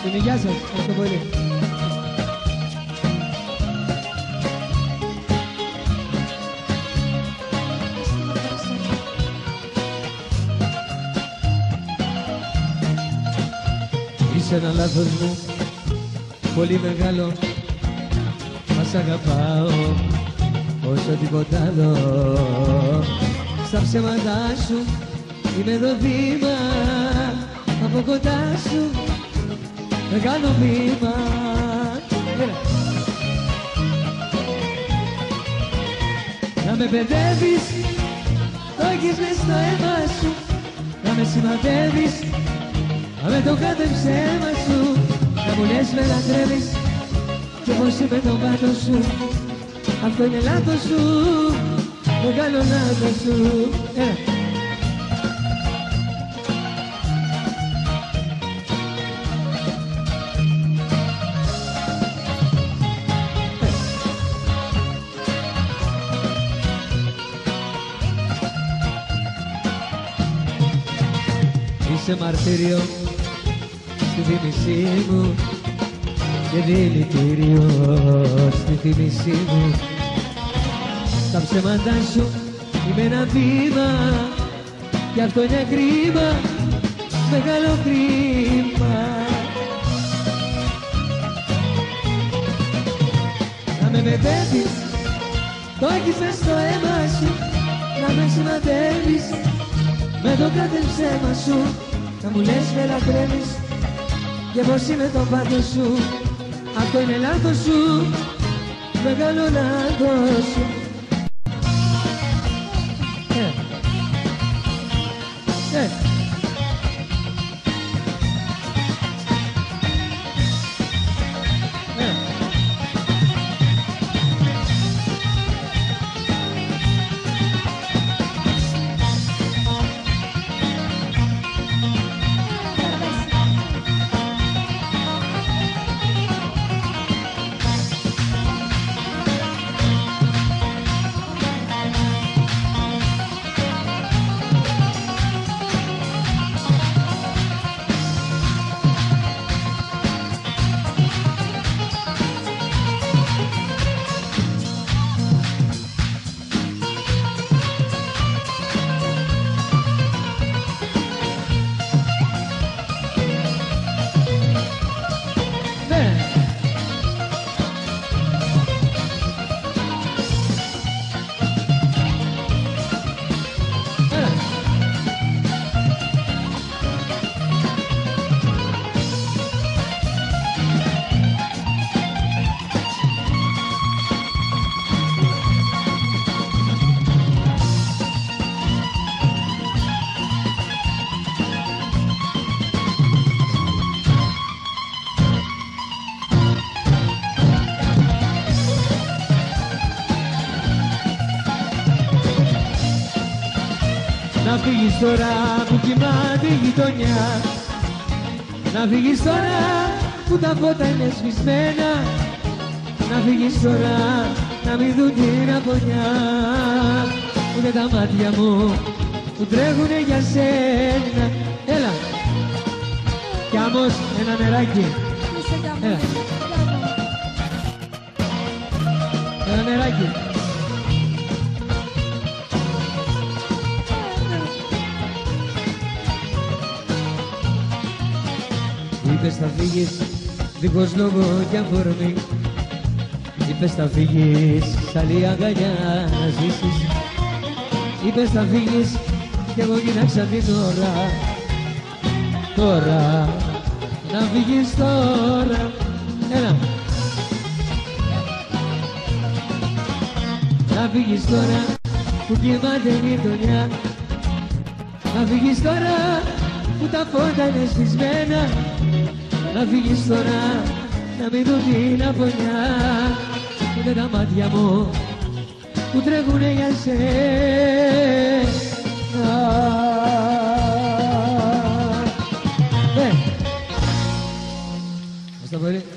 Ini jasa, itu boleh. Sana lafazmu poli megalo masagapao oso dibotalo sapse madasu imedovima apogotasu megalo vima να με παιδεύεις το έχεις μες στο αίμα σου να με σημαδεύεις με το κάθε ψέμα σου να μου λες με λατρεύεις και πως είμαι το βάτο σου αυτό είναι λάθος σου μεγάλο λάθος σου Είσαι μαρτύριο στη θύμησή μου και δηλητήριο στη θύμησή μου τα ψέματά σου είμαι ένα βήμα κι αυτό είναι κρίμα, μεγάλο κρίμα να με παιδεύεις, το έχεις μες στο αίμα σου να με σημαδεύεις με το κάθε ψέμα σου να μου λες με λατρεύεις και πως είμαι το πάντο σου αυτό είναι λάθος σου μεγάλο λάθος σου Να φύγεις τώρα που κοιμάται η γειτονιά να φύγεις τώρα που τα φώτα είναι σβησμένα να φύγεις τώρα να μην δουν την απονιά ούτε τα μάτια μου που τρέχουνε για σένα έλα κι άμως ένα νεράκι έλα ένα νεράκι Είπες θα φύγεις δίχως λόγο κι αφορμή Είπες θα φύγεις σ' άλλη αγκαλιά να ζήσεις Είπες θα φύγεις κι εγώ κοίταξα την ώρα Τώρα, να φύγεις τώρα Έλα Να φύγεις τώρα που κοιμάται η γειτονιά Να φύγεις τώρα που τα φώτα είναι σβησμένα Να φύγεις τώρα, να μην δω την απονιά Ούτε τα μάτια μου που τρέχουνε για σένα Ευχαριστώ πολύ